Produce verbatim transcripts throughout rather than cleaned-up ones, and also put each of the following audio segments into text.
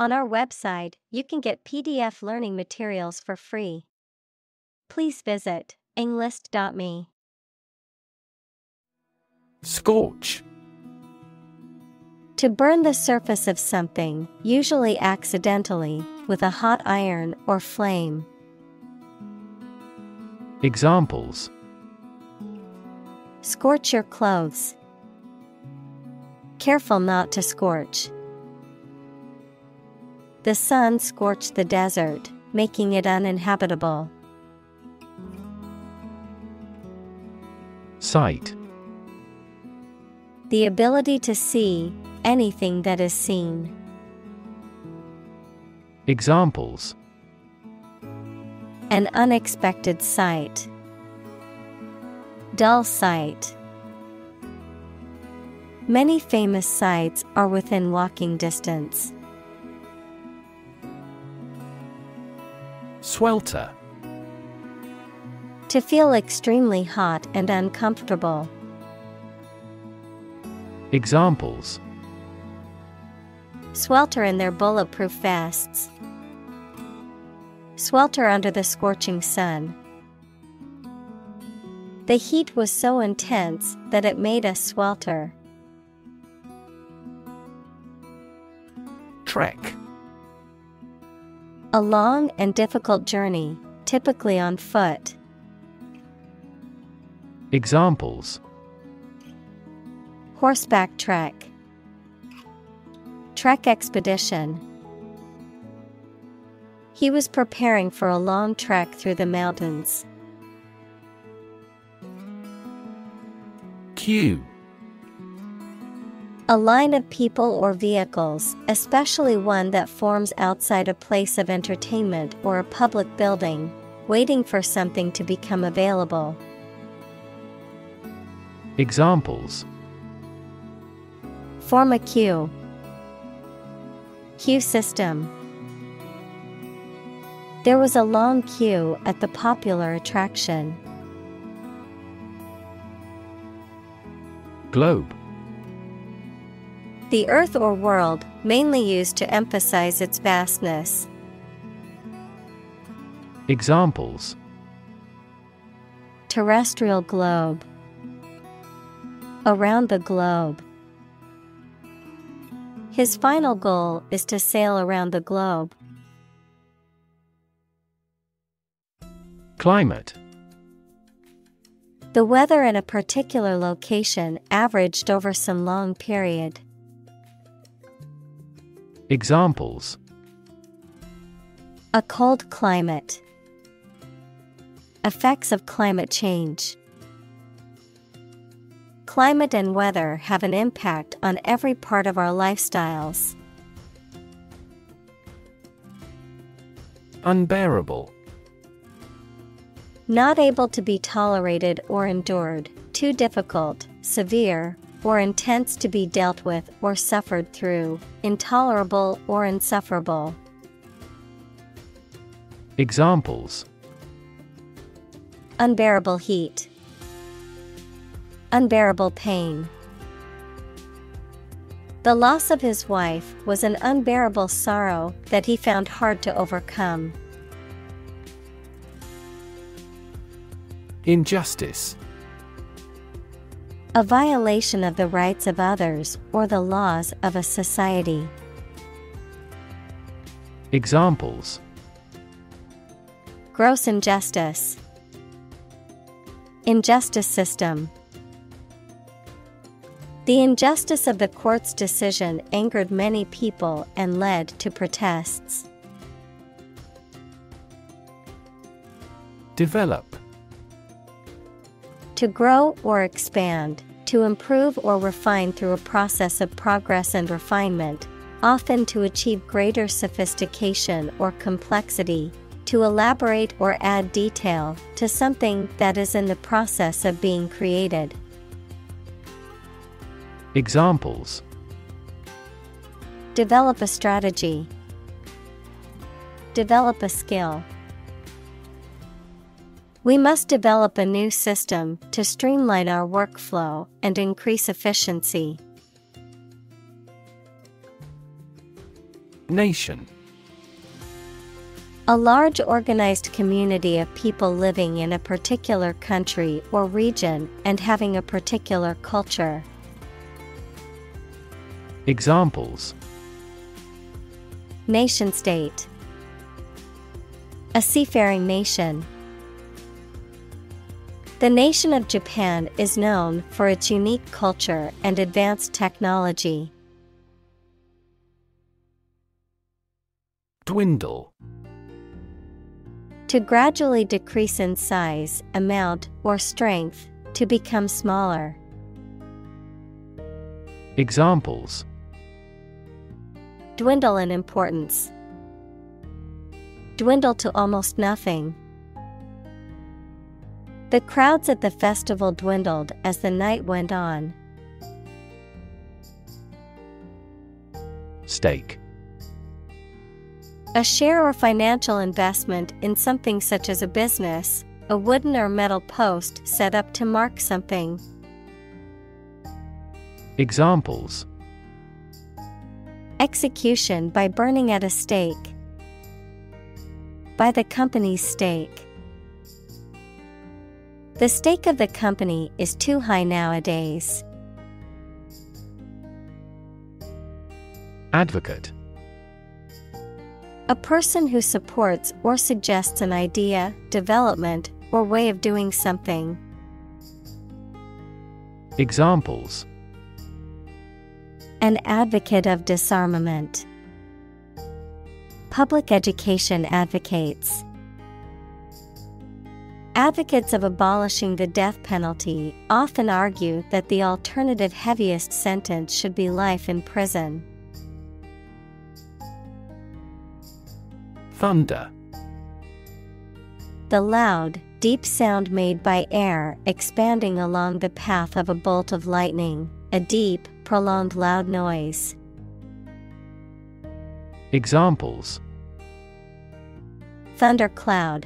On our website, you can get P D F learning materials for free. Please visit englist dot me. Scorch. To burn the surface of something, usually accidentally, with a hot iron or flame. Examples: scorch your clothes. Careful not to scorch. The sun scorched the desert, making it uninhabitable. Sight. The ability to see anything that is seen. Examples: an unexpected sight. Dull sight. Many famous sights are within walking distance. Swelter. To feel extremely hot and uncomfortable. Examples: swelter in their bulletproof vests. Swelter under the scorching sun. The heat was so intense that it made us swelter. Trek. A long and difficult journey, typically on foot. Examples: horseback trek. Trek expedition. He was preparing for a long trek through the mountains. Queue. A line of people or vehicles, especially one that forms outside a place of entertainment or a public building, waiting for something to become available. Examples: form a queue. Queue system. There was a long queue at the popular attraction. Globe. The earth or world, mainly used to emphasize its vastness. Examples: terrestrial globe. Around the globe. His final goal is to sail around the globe. Climate. The weather in a particular location averaged over some long period. Examples: a cold climate. Effects of climate change. Climate and weather have an impact on every part of our lifestyles. Unbearable. Not able to be tolerated or endured, too difficult, severe, or intense to be dealt with or suffered through, intolerable or insufferable. Examples: unbearable heat. Unbearable pain. The loss of his wife was an unbearable sorrow that he found hard to overcome. Injustice. A violation of the rights of others or the laws of a society. Examples: gross injustice. Injustice system. The injustice of the court's decision angered many people and led to protests. Develop. To grow or expand, to improve or refine through a process of progress and refinement, often to achieve greater sophistication or complexity, to elaborate or add detail to something that is in the process of being created. Examples: develop a strategy. Develop a skill. We must develop a new system to streamline our workflow and increase efficiency. Nation. A large organized community of people living in a particular country or region and having a particular culture. Examples: Nation state. A seafaring nation. The nation of Japan is known for its unique culture and advanced technology. Dwindle. To gradually decrease in size, amount, or strength, to become smaller. Examples: Dwindle in importance. Dwindle to almost nothing. The crowds at the festival dwindled as the night went on. Stake. A share or financial investment in something such as a business, a wooden or metal post set up to mark something. Examples: Execution by burning at a stake. By the company's stake. The stake of the company is too high nowadays. Advocate. A person who supports or suggests an idea, development, or way of doing something. Examples: An advocate of disarmament. Public education advocates. Advocates of abolishing the death penalty often argue that the alternative heaviest sentence should be life in prison. Thunder. The loud, deep sound made by air expanding along the path of a bolt of lightning, a deep, prolonged loud noise. Examples: Thundercloud.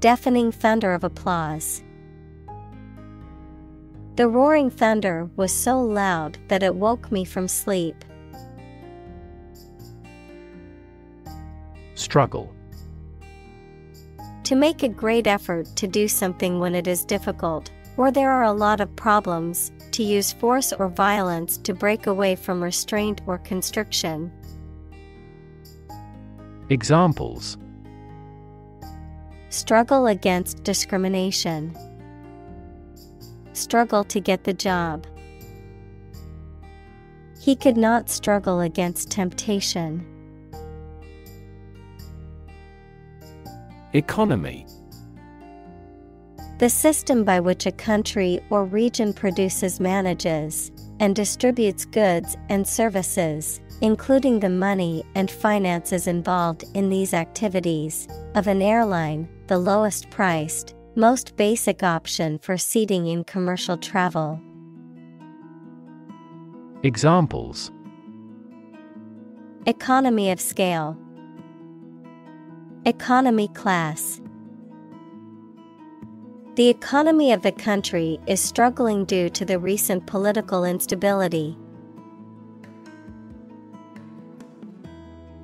Deafening thunder of applause. The roaring thunder was so loud that it woke me from sleep. Struggle. To make a great effort to do something when it is difficult, or there are a lot of problems, to use force or violence to break away from restraint or constriction. Examples: Struggle against discrimination. Struggle to get the job. He could not struggle against temptation. Economy. The system by which a country or region produces, manages, and distributes goods and services, including the money and finances involved in these activities, of an airline, the lowest priced, most basic option for seating in commercial travel. Examples: Economy of scale. Economy class. The economy of the country is struggling due to the recent political instability.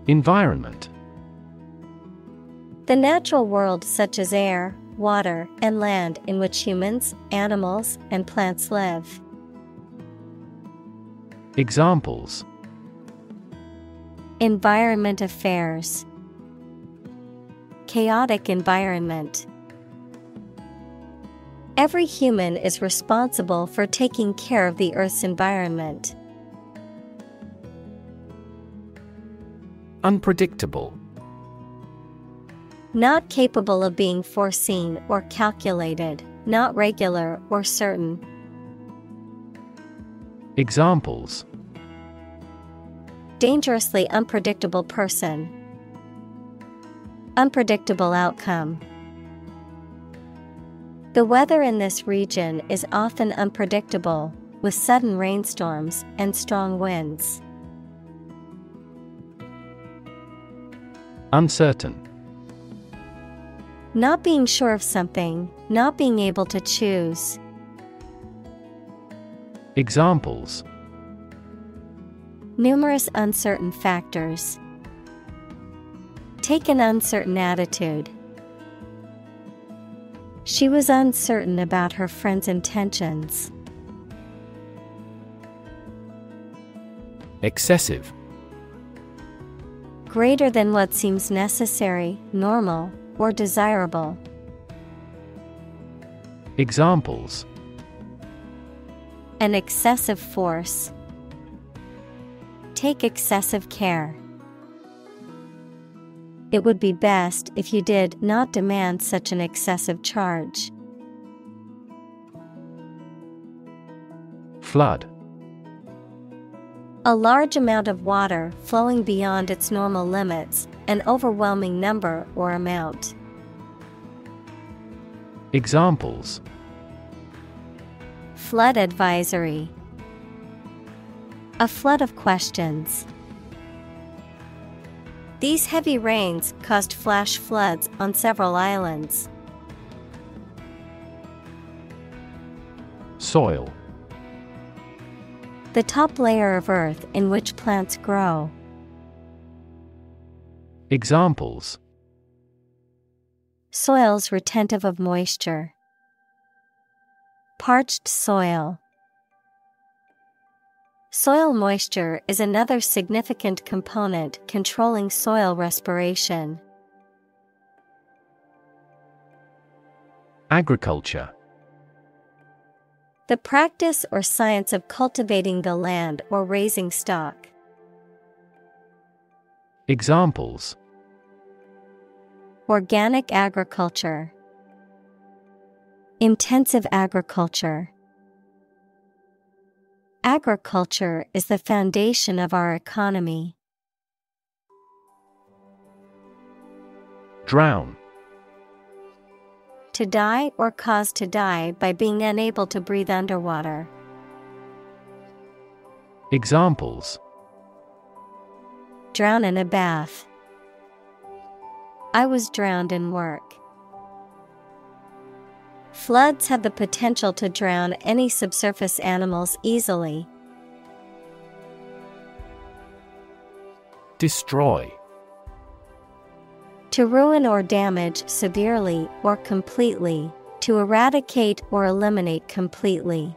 Environment. The natural world, such as air, water, and land, in which humans, animals, and plants live. Examples: Environment affairs. Chaotic environment. Every human is responsible for taking care of the Earth's environment. Unpredictable. Not capable of being foreseen or calculated, not regular or certain. Examples: Dangerously unpredictable person. Unpredictable outcome. The weather in this region is often unpredictable, with sudden rainstorms and strong winds. Uncertain. Not being sure of something, not being able to choose. Examples: numerous uncertain factors. Take an uncertain attitude. She was uncertain about her friend's intentions. Excessive. Greater than what seems necessary, normal, or desirable. Examples: an excessive force. Take excessive care. It would be best if you did not demand such an excessive charge. Flood. A large amount of water flowing beyond its normal limits, an overwhelming number or amount. Examples: flood advisory. A flood of questions. These heavy rains caused flash floods on several islands. Soil. The top layer of earth in which plants grow. Examples: soils retentive of moisture. Parched soil. Soil moisture is another significant component controlling soil respiration. Agriculture. The practice or science of cultivating the land or raising stock. Examples: organic agriculture. Intensive agriculture. Agriculture is the foundation of our economy. Drown. To die or cause to die by being unable to breathe underwater. Examples: drown in a bath. I was drowned in work. Floods have the potential to drown any subsurface animals easily. Destroy. To ruin or damage severely or completely, to eradicate or eliminate completely.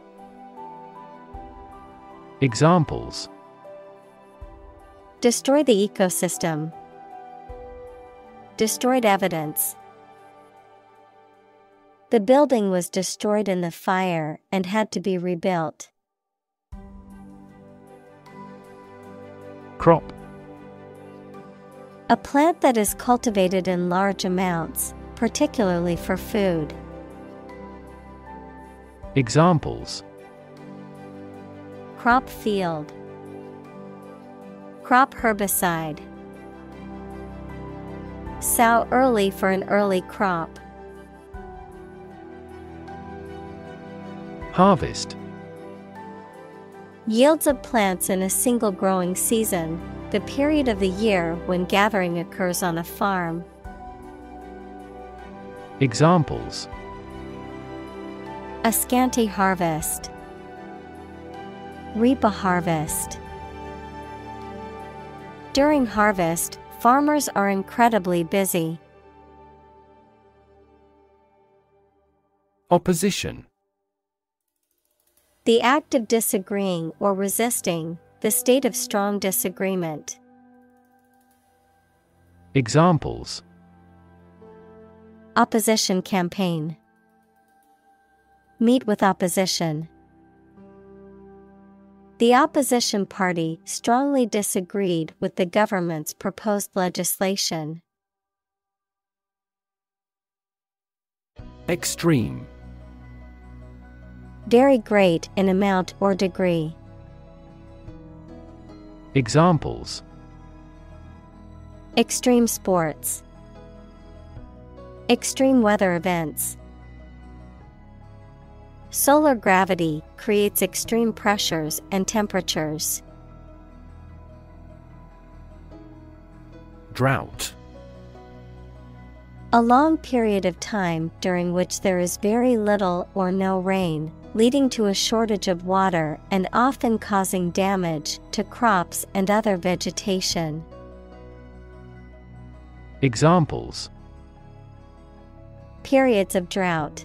Examples: destroy the ecosystem. Destroyed evidence. The building was destroyed in the fire and had to be rebuilt. Crop. A plant that is cultivated in large amounts, particularly for food. Examples: crop field. Crop herbicide. Sow early for an early crop. Harvest. Yields of plants in a single growing season, the period of the year when gathering occurs on a farm. Examples: a scanty harvest. Reap a harvest. During harvest, farmers are incredibly busy. Opposition. The act of disagreeing or resisting, the state of strong disagreement. Examples: opposition campaign. Meet with opposition. The opposition party strongly disagreed with the government's proposed legislation. Extreme. Very great in amount or degree. Examples: extreme sports. Extreme weather events. Solar gravity creates extreme pressures and temperatures. Drought. A long period of time during which there is very little or no rain, leading to a shortage of water and often causing damage to crops and other vegetation. Examples: periods of drought,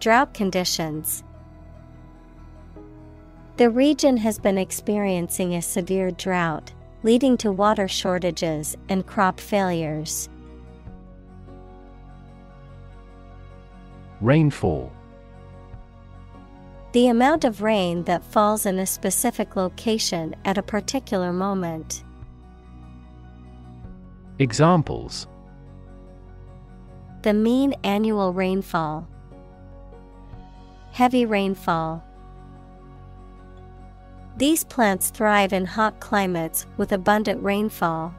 drought conditions. The region has been experiencing a severe drought, leading to water shortages and crop failures. Rainfall: the amount of rain that falls in a specific location at a particular moment. Examples: the mean annual rainfall, heavy rainfall. These plants thrive in hot climates with abundant rainfall.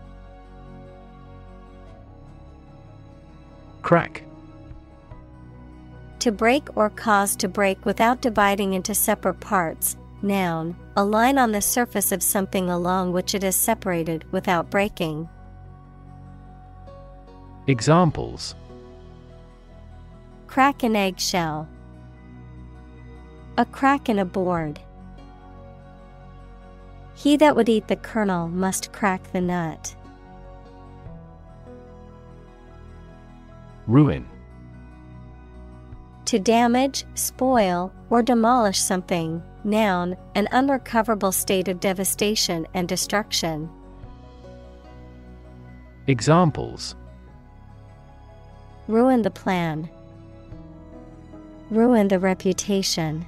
Crack: to break or cause to break without dividing into separate parts. Noun, a line on the surface of something along which it is separated without breaking. Examples: crack an eggshell, a crack in a board. He that would eat the kernel must crack the nut. Ruin: to damage, spoil, or demolish something. Noun, an unrecoverable state of devastation and destruction. Examples: ruin the plan, ruin the reputation.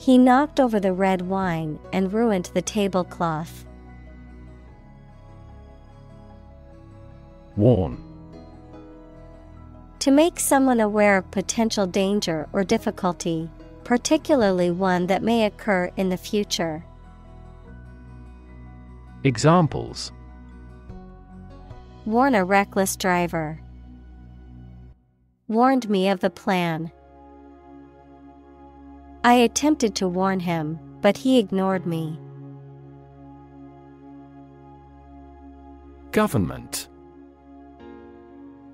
He knocked over the red wine and ruined the tablecloth. Warn: to make someone aware of potential danger or difficulty, particularly one that may occur in the future. Examples: warn a reckless driver, warned me of the plan. I attempted to warn him, but he ignored me. Government: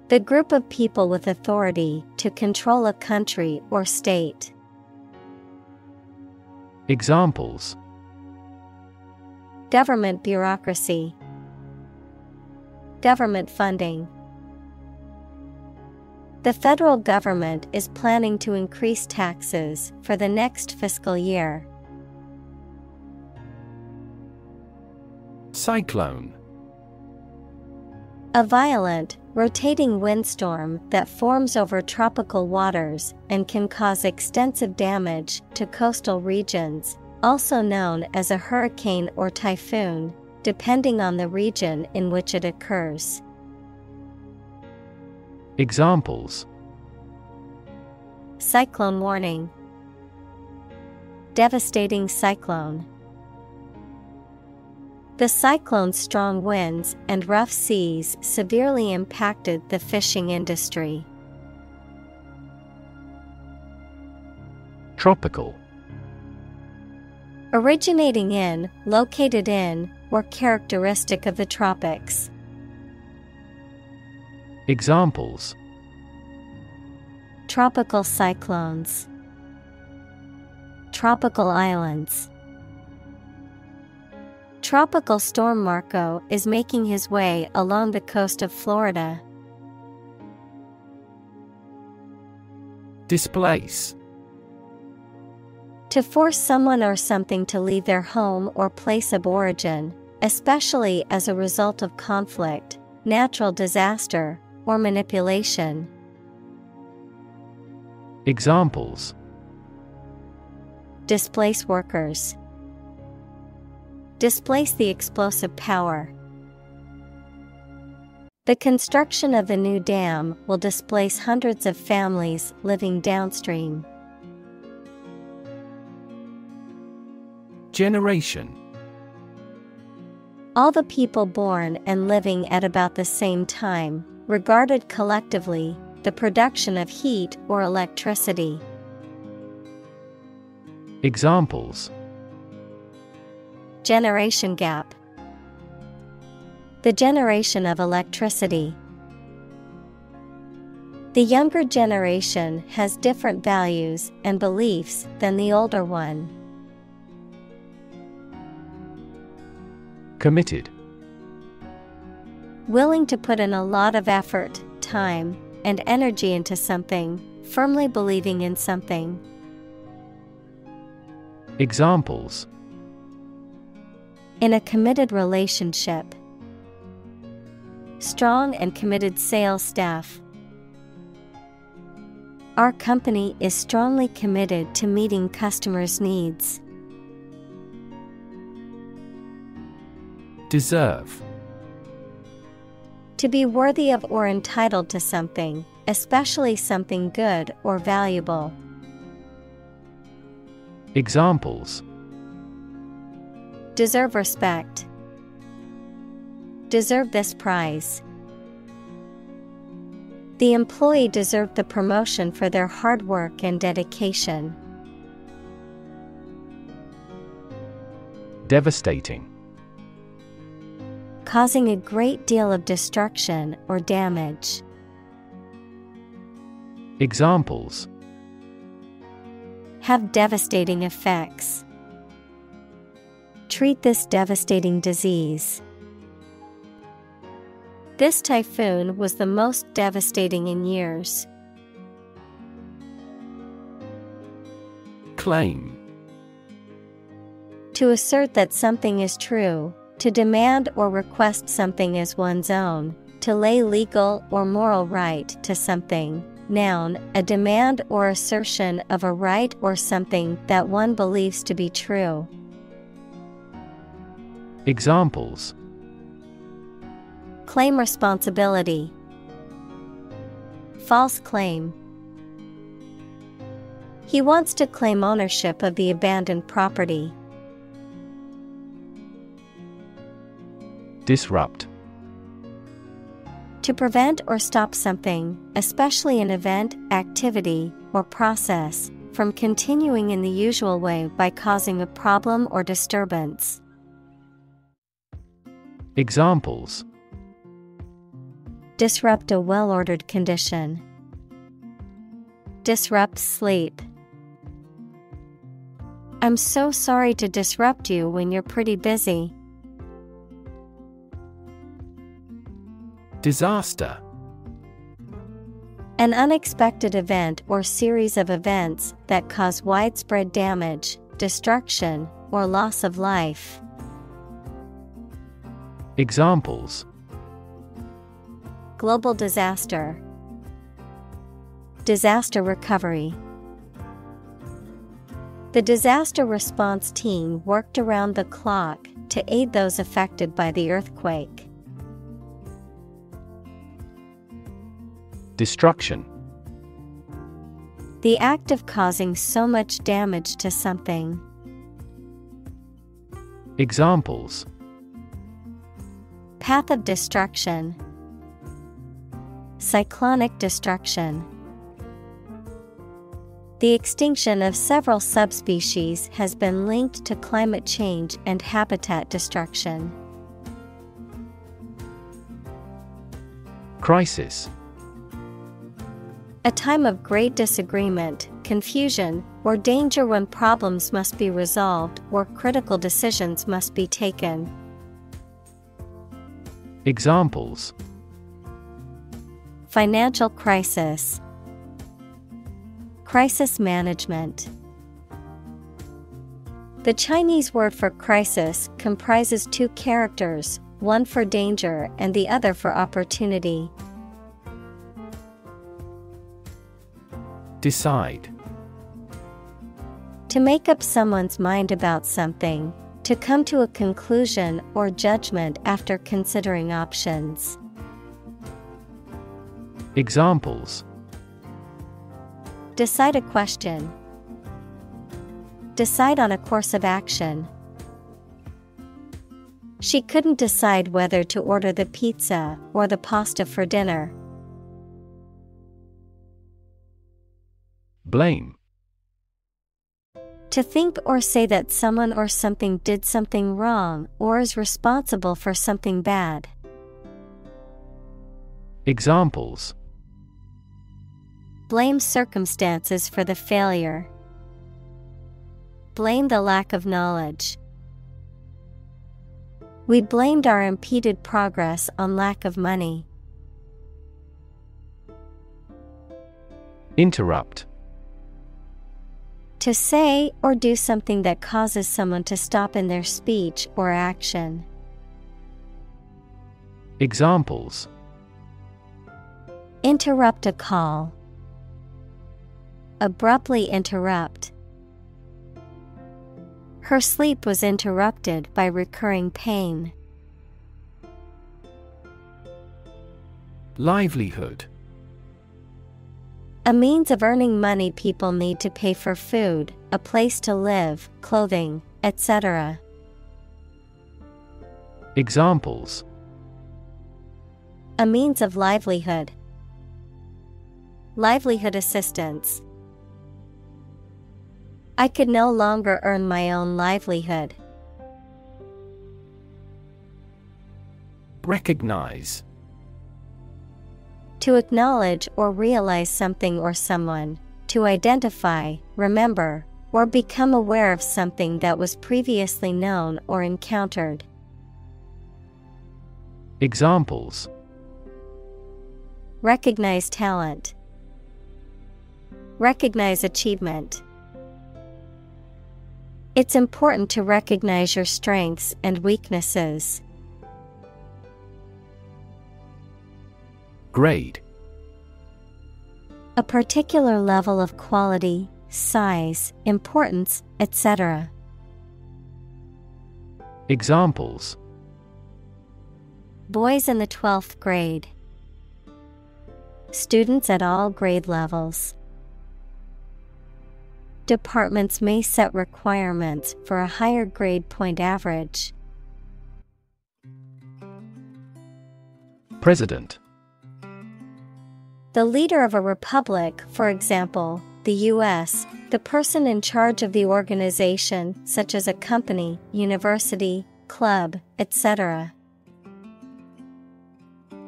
the group of people with authority to control a country or state. Examples: government bureaucracy, government funding. The federal government is planning to increase taxes for the next fiscal year. Cyclone: a violent, rotating windstorm that forms over tropical waters and can cause extensive damage to coastal regions, also known as a hurricane or typhoon, depending on the region in which it occurs. Examples: cyclone warning, devastating cyclone. The cyclone's strong winds and rough seas severely impacted the fishing industry. Tropical: originating in, located in, or characteristic of the tropics. Examples: tropical cyclones, tropical islands. Tropical storm Marco is making his way along the coast of Florida. Displace: to force someone or something to leave their home or place of origin, especially as a result of conflict, natural disaster, or manipulation. Examples: displace workers, displace the explosive power. The construction of the new dam will displace hundreds of families living downstream. Generation: all the people born and living at about the same time, regarded collectively, the production of heat or electricity. Examples: generation gap, the generation of electricity. The younger generation has different values and beliefs than the older one. Committed. Willing to put in a lot of effort, time, and energy into something, firmly believing in something. Examples. In a committed relationship. Strong and committed sales staff. Our company is strongly committed to meeting customers' needs. Deserve. To be worthy of or entitled to something, especially something good or valuable. Examples. Deserve respect. Deserve this prize. The employee deserved the promotion for their hard work and dedication. Devastating. Causing a great deal of destruction or damage. Examples. Have devastating effects. Treat this devastating disease. This typhoon was the most devastating in years. Claim. To assert that something is true. To demand or request something as one's own, to lay legal or moral right to something. Noun, a demand or assertion of a right or something that one believes to be true. Examples. Claim responsibility. False claim. He wants to claim ownership of the abandoned property. Disrupt. To prevent or stop something, especially an event, activity, or process, from continuing in the usual way by causing a problem or disturbance. Examples. Disrupt a well-ordered condition. Disrupt sleep. I'm so sorry to disrupt you when you're pretty busy. Disaster. An unexpected event or series of events that cause widespread damage, destruction, or loss of life. Examples. Global disaster. Disaster recovery. The disaster response team worked around the clock to aid those affected by the earthquake. Destruction. The act of causing so much damage to something. Examples. Path of destruction. Cyclonic destruction. The extinction of several subspecies has been linked to climate change and habitat destruction. Crisis. A time of great disagreement, confusion, or danger when problems must be resolved or critical decisions must be taken. Examples. Financial crisis. Crisis management. The Chinese word for crisis comprises two characters, one for danger and the other for opportunity. Decide. To make up someone's mind about something, to come to a conclusion or judgment after considering options. Examples. Decide a question. Decide on a course of action. She couldn't decide whether to order the pizza or the pasta for dinner. Blame. To think or say that someone or something did something wrong or is responsible for something bad. Examples. Blame circumstances for the failure. Blame the lack of knowledge. We blamed our impeded progress on lack of money. Interrupt. To say or do something that causes someone to stop in their speech or action. Examples: interrupt a call. Abruptly interrupt. Her sleep was interrupted by recurring pain. Livelihood. A means of earning money people need to pay for food, a place to live, clothing, et cetera. Examples: a means of livelihood. Livelihood assistance. I could no longer earn my own livelihood. Recognize. To acknowledge or realize something or someone, to identify, remember, or become aware of something that was previously known or encountered. Examples: recognize talent. Recognize achievement. It's important to recognize your strengths and weaknesses. Grade. A particular level of quality, size, importance, et cetera. Examples: boys in the twelfth grade. Students at all grade levels. Departments may set requirements for a higher grade point average. President. The leader of a republic, for example, the U S, the person in charge of the organization, such as a company, university, club, et cetera.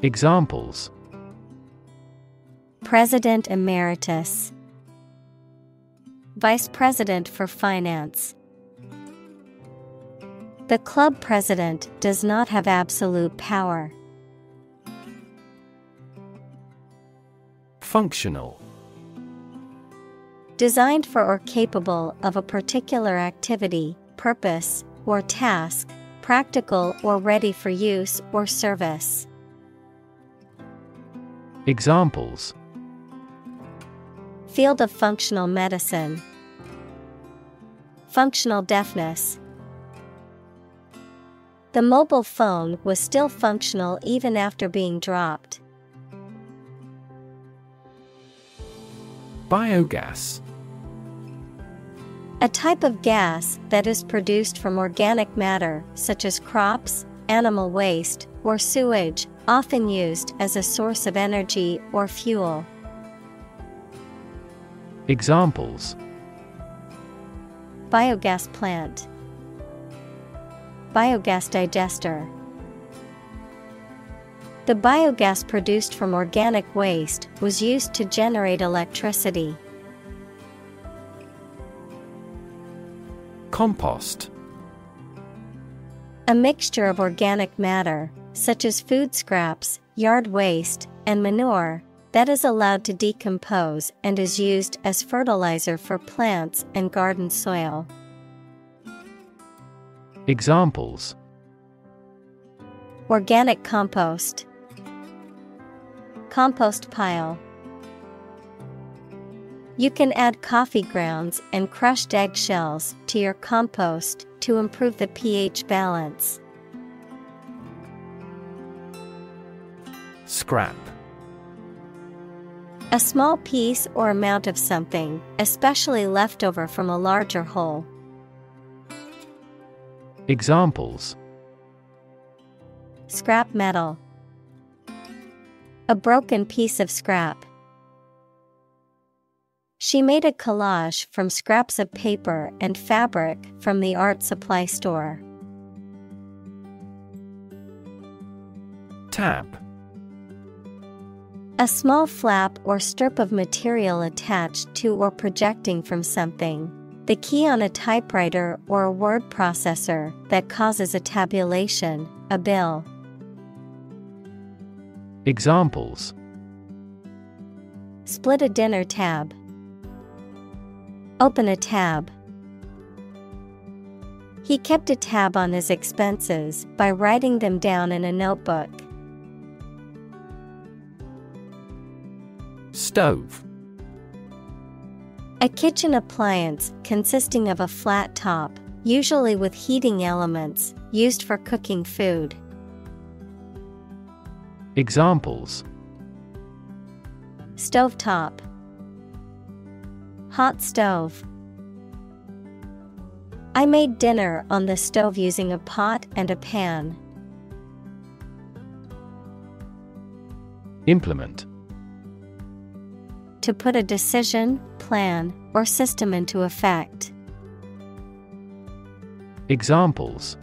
Examples: President Emeritus. Vice President for Finance. The club president does not have absolute power. Functional. Designed for or capable of a particular activity, purpose, or task, practical or ready for use or service. Examples: field of functional medicine. Functional deafness. The mobile phone was still functional even after being dropped. Biogas. A type of gas that is produced from organic matter, such as crops, animal waste, or sewage, often used as a source of energy or fuel. Examples: biogas plant. Biogas digester. The biogas produced from organic waste was used to generate electricity. Compost. A mixture of organic matter, such as food scraps, yard waste, and manure, that is allowed to decompose and is used as fertilizer for plants and garden soil. Examples: organic compost. Compost pile. You can add coffee grounds and crushed eggshells to your compost to improve the pH balance. Scrap. A small piece or amount of something, especially left over from a larger whole. Examples: scrap metal. A broken piece of scrap. She made a collage from scraps of paper and fabric from the art supply store. Tap. A small flap or strip of material attached to or projecting from something. The key on a typewriter or a word processor that causes a tabulation, a bill. Examples: split a dinner tab, open a tab. He kept a tab on his expenses by writing them down in a notebook. Stove. A kitchen appliance consisting of a flat top, usually with heating elements, used for cooking food. Examples: stove top, hot stove. I made dinner on the stove using a pot and a pan. Implement. To put a decision, plan, or system into effect. Examples: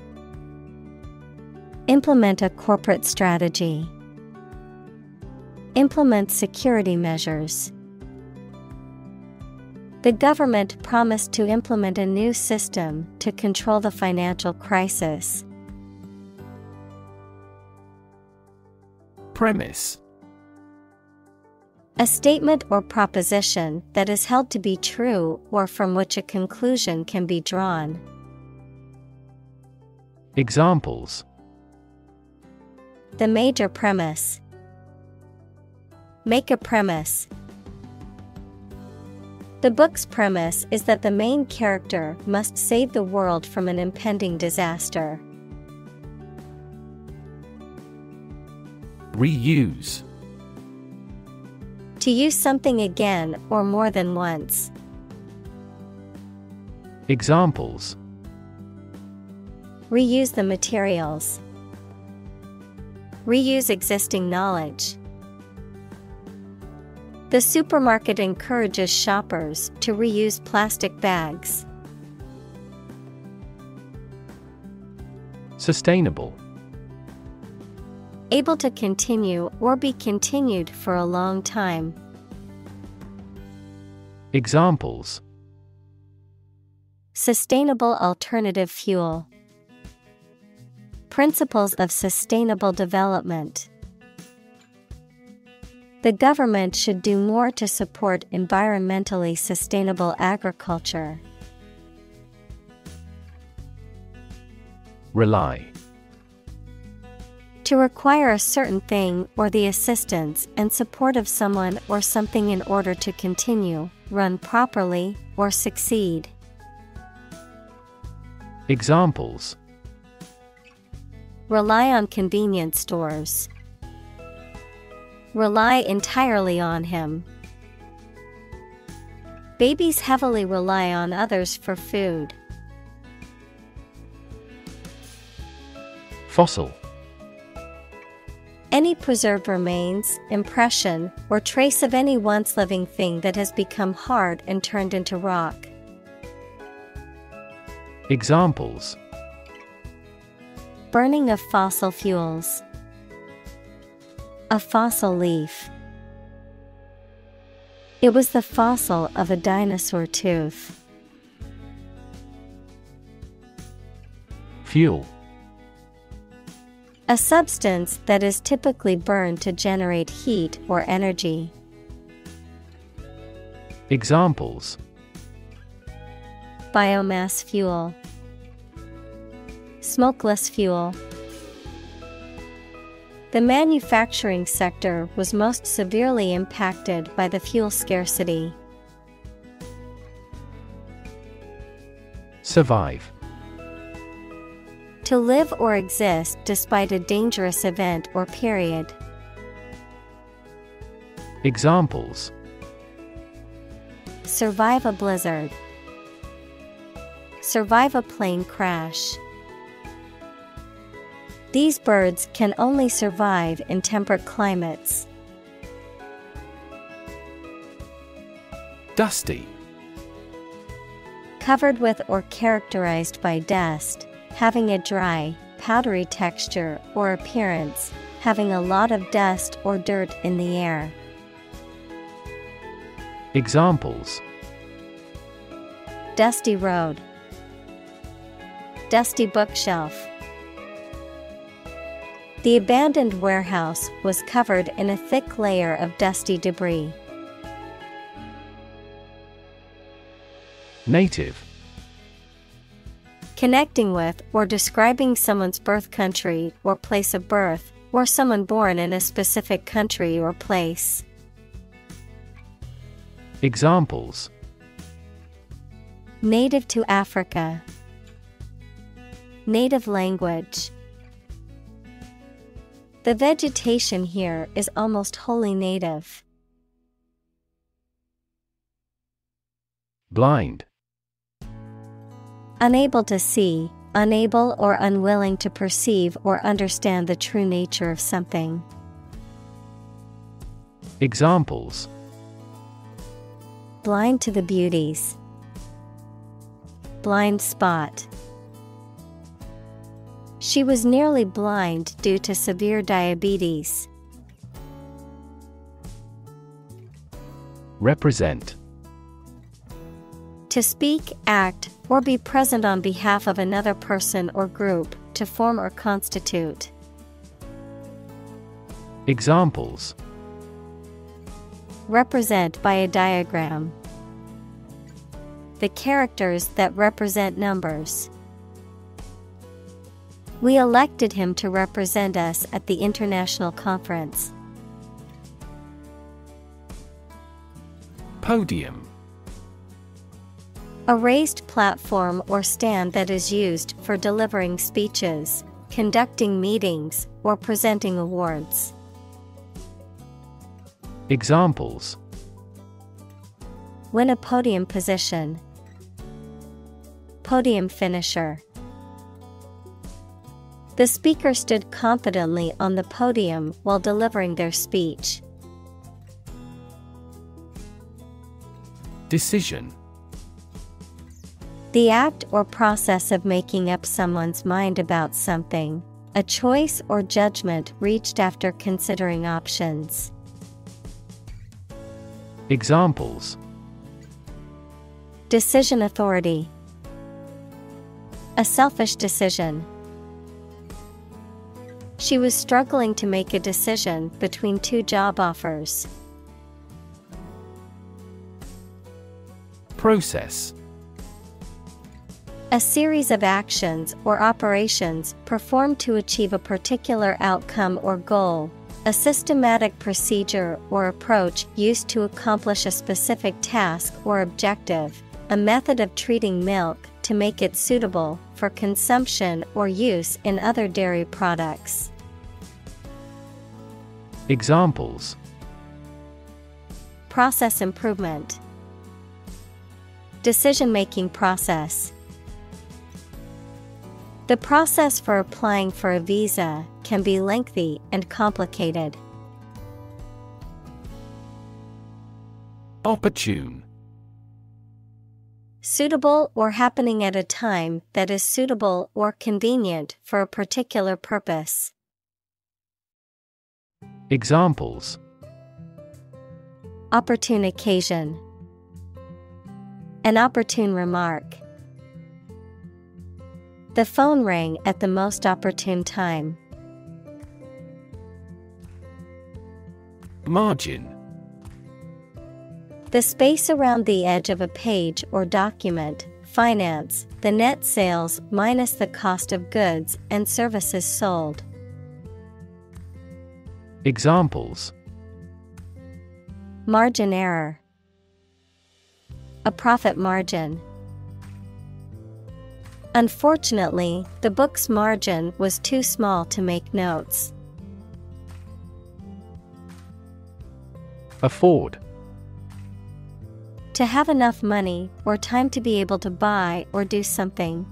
implement a corporate strategy. Implement security measures. The government promised to implement a new system to control the financial crisis. Premise. A statement or proposition that is held to be true or from which a conclusion can be drawn. Examples: the major premise, make a premise. The book's premise is that the main character must save the world from an impending disaster. Reuse. To use something again or more than once. Examples: reuse the materials. Reuse existing knowledge. The supermarket encourages shoppers to reuse plastic bags. Sustainable. Able to continue or be continued for a long time. Examples: sustainable alternative fuel. Principles of sustainable development. The government should do more to support environmentally sustainable agriculture. Rely. To require a certain thing or the assistance and support of someone or something in order to continue, run properly, or succeed. Examples: rely on convenience stores. Rely entirely on him. Babies heavily rely on others for food. Fossil. Any preserved remains, impression, or trace of any once living thing that has become hard and turned into rock. Examples: burning of fossil fuels. A fossil leaf. It was the fossil of a dinosaur tooth. Fuel. A substance that is typically burned to generate heat or energy. Examples: biomass fuel, smokeless fuel. The manufacturing sector was most severely impacted by the fuel scarcity. Survive. To live or exist despite a dangerous event or period. Examples: survive a blizzard. Survive a plane crash. These birds can only survive in temperate climates. Dusty. Covered with or characterized by dust. Having a dry, powdery texture or appearance, having a lot of dust or dirt in the air. Examples: dusty road, dusty bookshelf. The abandoned warehouse was covered in a thick layer of dusty debris. Native. Connecting with or describing someone's birth country or place of birth, or someone born in a specific country or place. Examples: native to Africa, native language. The vegetation here is almost wholly native. Blind. Unable to see, unable or unwilling to perceive or understand the true nature of something. Examples: blind to the beauties, blind spot. She was nearly blind due to severe diabetes. Represent. To speak, act, or be present on behalf of another person or group, to form or constitute. Examples: represent by a diagram. The characters that represent numbers. We elected him to represent us at the international conference. Podium. A raised platform or stand that is used for delivering speeches, conducting meetings, or presenting awards. Examples: win a podium position, podium finisher. The speaker stood confidently on the podium while delivering their speech. Decision. The act or process of making up someone's mind about something, a choice or judgment reached after considering options. Examples: decision authority, a selfish decision. She was struggling to make a decision between two job offers. Process. A series of actions or operations performed to achieve a particular outcome or goal, a systematic procedure or approach used to accomplish a specific task or objective, a method of treating milk to make it suitable for consumption or use in other dairy products. Examples: process improvement, decision-making process. The process for applying for a visa can be lengthy and complicated. Opportune. Suitable or happening at a time that is suitable or convenient for a particular purpose. Examples: opportune occasion, an opportune remark. The phone rang at the most opportune time. Margin. The space around the edge of a page or document. Finance, the net sales minus the cost of goods and services sold. Examples: margin error, a profit margin. Unfortunately, the book's margin was too small to make notes. Afford. To have enough money or time to be able to buy or do something.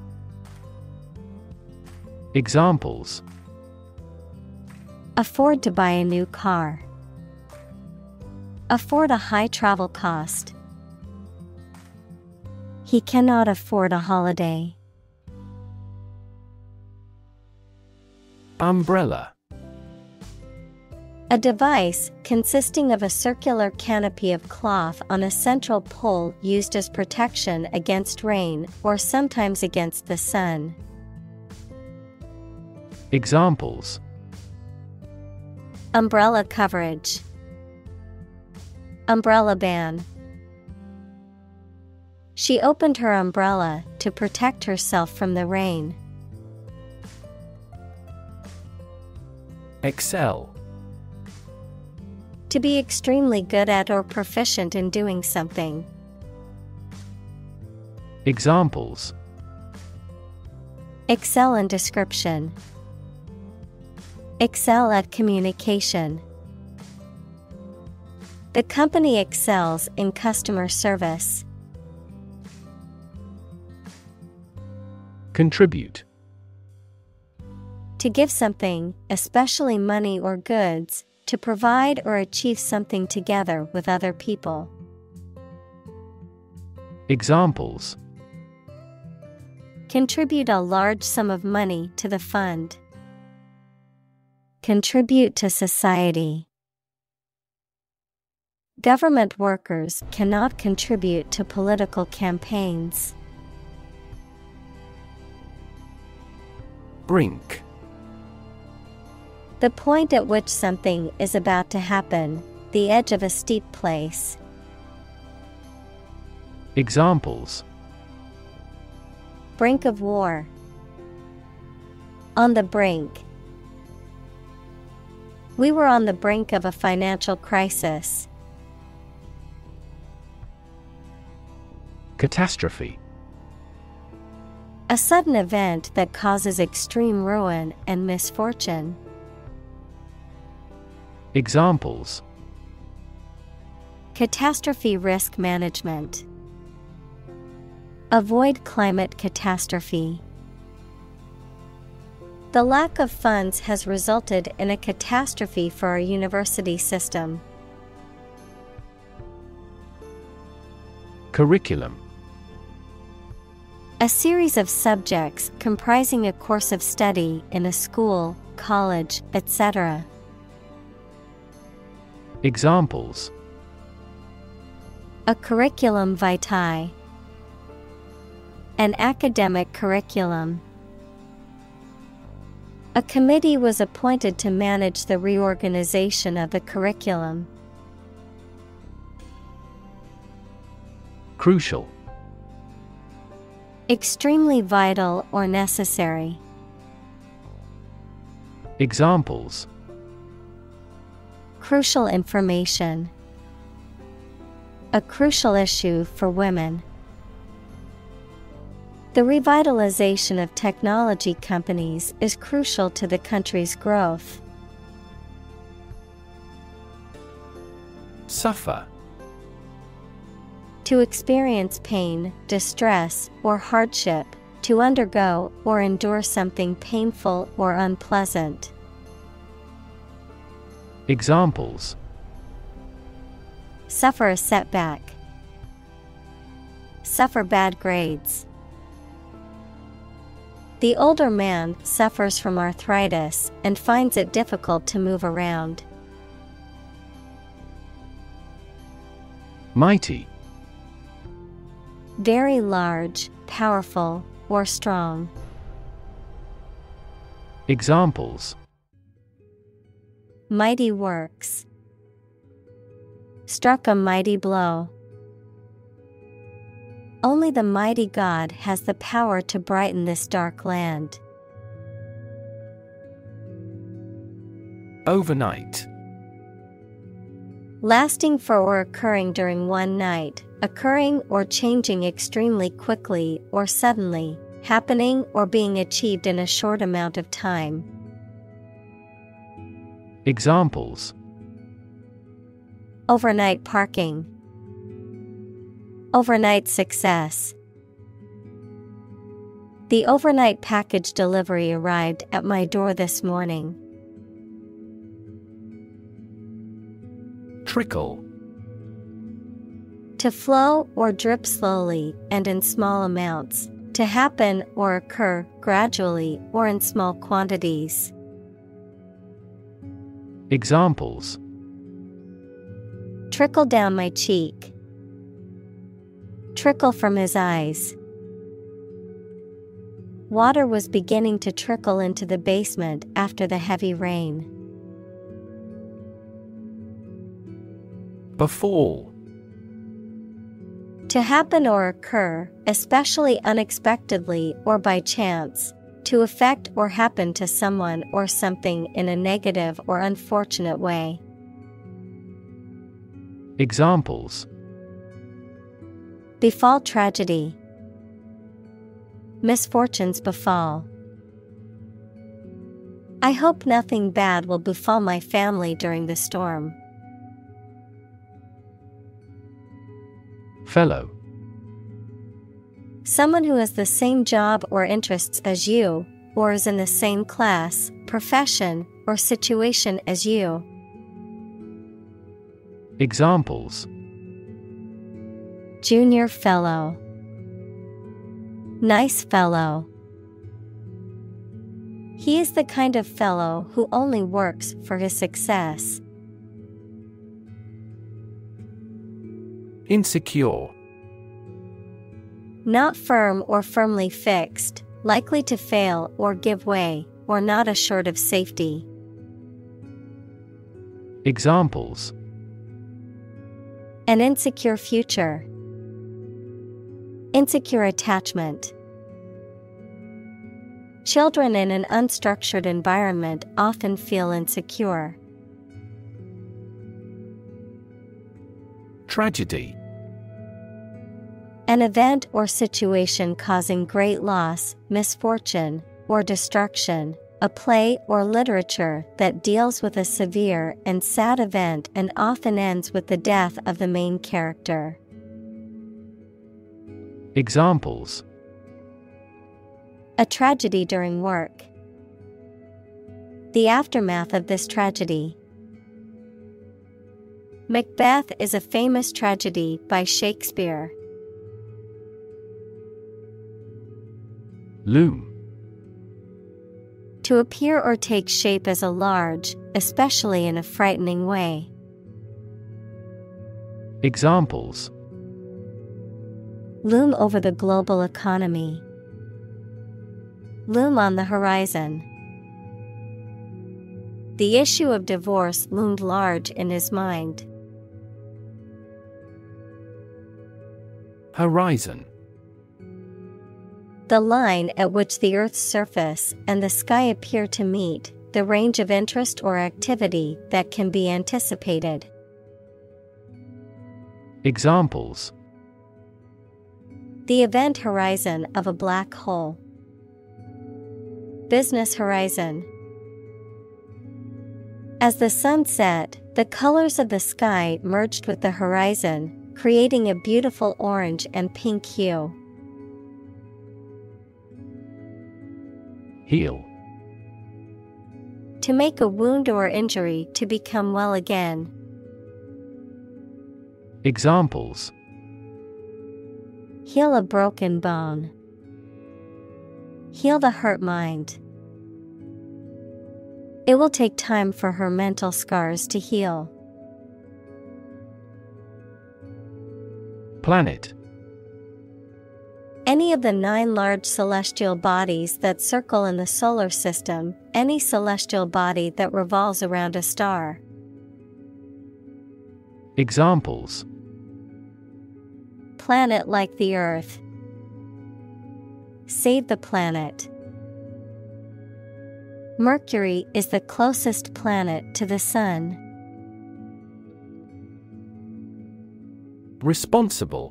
Examples: afford to buy a new car, afford a high travel cost. He cannot afford a holiday. Umbrella. A device consisting of a circular canopy of cloth on a central pole used as protection against rain or sometimes against the sun. Examples: umbrella coverage, umbrella ban. She opened her umbrella to protect herself from the rain. Excel. To be extremely good at or proficient in doing something. Examples: excel in description, excel at communication. The company excels in customer service. Contribute. To give something, especially money or goods, to provide or achieve something together with other people. Examples: contribute a large sum of money to the fund. Contribute to society. Government workers cannot contribute to political campaigns. Brink. The point at which something is about to happen, the edge of a steep place. Examples: brink of war, on the brink. We were on the brink of a financial crisis. Catastrophe. A sudden event that causes extreme ruin and misfortune. Examples: catastrophe risk management. Avoid climate catastrophe. The lack of funds has resulted in a catastrophe for our university system. Curriculum. A series of subjects comprising a course of study in a school, college, et cetera. Examples: a curriculum vitae, an academic curriculum. A committee was appointed to manage the reorganization of the curriculum. Crucial. Extremely vital or necessary. Examples: crucial information, a crucial issue for women. The revitalization of technology companies is crucial to the country's growth. Suffer. To experience pain, distress, or hardship, to undergo or endure something painful or unpleasant. Examples: suffer a setback, suffer bad grades. The older man suffers from arthritis and finds it difficult to move around. Mighty. Very large, powerful, or strong. Examples: mighty works, struck a mighty blow. Only the mighty God has the power to brighten this dark land. Overnight. Lasting for or occurring during one night, occurring or changing extremely quickly or suddenly, happening or being achieved in a short amount of time. Examples: overnight parking, overnight success. The overnight package delivery arrived at my door this morning. Trickle. To flow or drip slowly and in small amounts, to happen or occur gradually or in small quantities. Examples: trickle down my cheek. Trickle from his eyes. Water was beginning to trickle into the basement after the heavy rain. Befall. To happen or occur, especially unexpectedly or by chance, to affect or happen to someone or something in a negative or unfortunate way. Examples: befall tragedy. Misfortunes befall. I hope nothing bad will befall my family during the storm. Fellow. Someone who has the same job or interests as you, or is in the same class, profession, or situation as you. Examples: junior fellow. Nice fellow. He is the kind of fellow who only works for his success. Insecure. Not firm or firmly fixed, likely to fail or give way, or not assured of safety. Examples: an insecure future. Insecure attachment. Children in an unstructured environment often feel insecure. Tragedy. An event or situation causing great loss, misfortune, or destruction. A play or literature that deals with a severe and sad event and often ends with the death of the main character. Examples: a tragedy during work. The aftermath of this tragedy. Macbeth is a famous tragedy by Shakespeare. Loom. To appear or take shape as a large, especially in a frightening way. Examples: loom over the global economy. Loom on the horizon. The issue of divorce loomed large in his mind. Horizon. The line at which the Earth's surface and the sky appear to meet, the range of interest or activity that can be anticipated. Examples: the event horizon of a black hole. Business horizon. As the sun set, the colors of the sky merged with the horizon, creating a beautiful orange and pink hue. Heal. To make a wound or injury to become well again. Examples: heal a broken bone. Heal the hurt mind. It will take time for her mental scars to heal. Planet. Any of the nine large celestial bodies that circle in the solar system, any celestial body that revolves around a star. Examples: planet like the Earth. Save the planet. Mercury is the closest planet to the Sun. Responsible.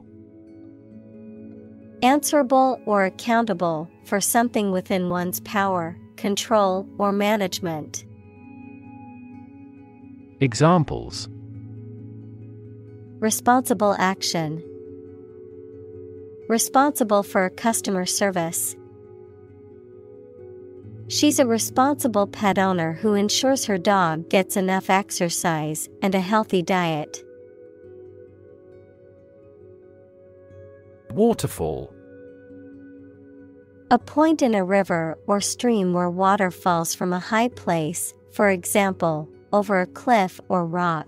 Answerable or accountable for something within one's power, control, or management. Examples: responsible action. Responsible for customer service. She's a responsible pet owner who ensures her dog gets enough exercise and a healthy diet. Waterfall. A point in a river or stream where water falls from a high place, for example, over a cliff or rock.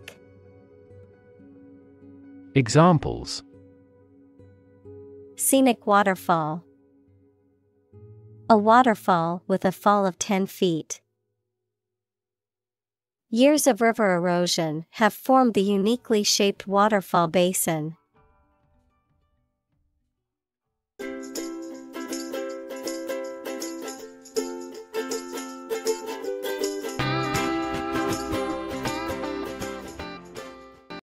Examples: scenic waterfall. A waterfall with a fall of ten feet. Years of river erosion have formed the uniquely shaped waterfall basin.